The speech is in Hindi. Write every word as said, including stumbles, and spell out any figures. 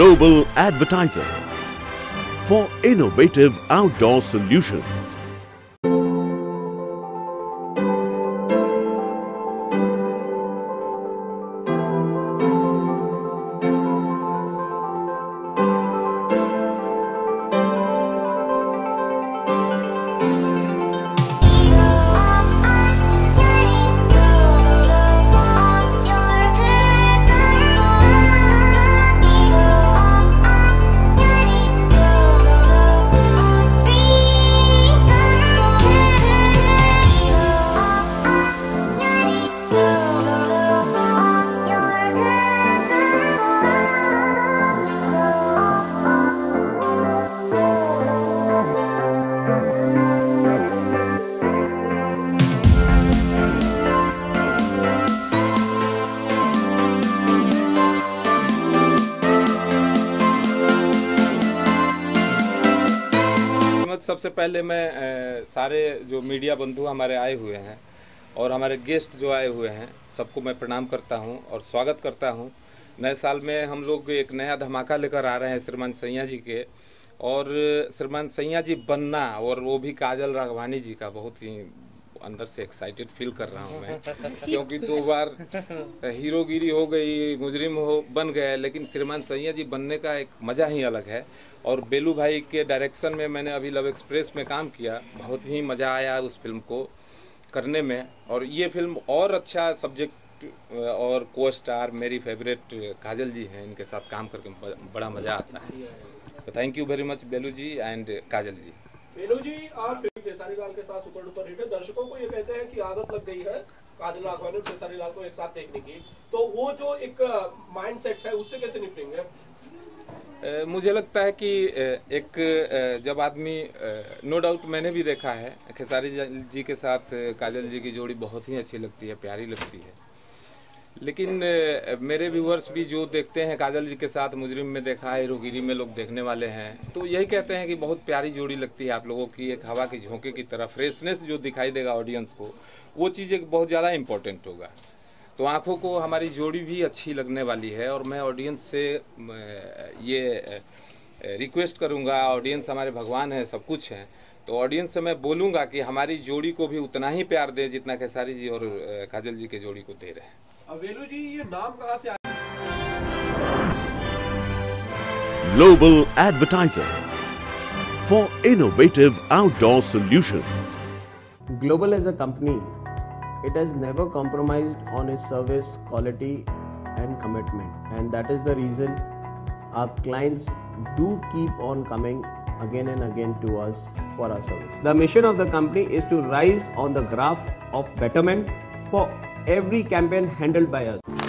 Global Advertiser for innovative outdoor solutions. सबसे पहले मैं सारे जो मीडिया बंधु हमारे आए हुए हैं और हमारे गेस्ट जो आए हुए हैं सबको मैं प्रणाम करता हूं और स्वागत करता हूं। नए साल में हम लोग एक नया धमाका लेकर आ रहे हैं श्रीमान सैया जी के, और श्रीमान सैया जी बनना और वो भी काजल राघवानी जी का बहुत ही अंदर से एक्साइटेड फील कर रहा हूँ मैं, क्योंकि दो बार हीरोगिरी हो गई, मुजरिम हो बन गए, लेकिन श्रीमान सैया जी बनने का एक मज़ा ही अलग है। और बेलू भाई के डायरेक्शन में मैंने अभी लव एक्सप्रेस में काम किया, बहुत ही मज़ा आया उस फिल्म को करने में, और ये फिल्म और अच्छा सब्जेक्ट और को स्टार मेरी फेवरेट काजल जी हैं, इनके साथ काम करके बड़ा मज़ा आता है। थैंक यू वेरी मच बेलू जी एंड काजल जी। बेलू जी आप खेसारी लाल के साथ सुपर डुपर हिट है, दर्शकों को ये कहते हैं कि आदत लग गई है काजल राघवानी और खेसारी लाल को एक साथ देखने की, तो वो जो एक माइंडसेट है उससे कैसे निपटेंगे? मुझे लगता है कि एक जब आदमी, नो डाउट मैंने भी देखा है, खेसारी जी के साथ काजल जी की जोड़ी बहुत ही अच्छी लगती है, प्यारी लगती है, लेकिन मेरे व्यूअर्स भी जो देखते हैं काजल जी के साथ मुजरिम में देखा है, हीरोगिरी में लोग देखने वाले हैं, तो यही कहते हैं कि बहुत प्यारी जोड़ी लगती है आप लोगों की, एक हवा के झोंके की तरह फ्रेशनेस जो दिखाई देगा ऑडियंस को, वो चीज़ एक बहुत ज़्यादा इम्पोर्टेंट होगा। तो आंखों को हमारी जोड़ी भी अच्छी लगने वाली है, और मैं ऑडियंस से ये रिक्वेस्ट करूँगा, ऑडियंस हमारे भगवान हैं, सब कुछ हैं, तो ऑडियंस से मैं बोलूँगा कि हमारी जोड़ी को भी उतना ही प्यार दें जितना खेसारी जी और काजल जी के जोड़ी को दे रहे हैं। बेलू जी ये नाम कहाँ से आया? Global advertiser for innovative outdoor solution. Global as a company it has never compromised on its service quality and commitment, and that is the reason our clients do keep on coming again and again to us for our service. The mission of the company is to rise on the graph of betterment for every campaign handled by us.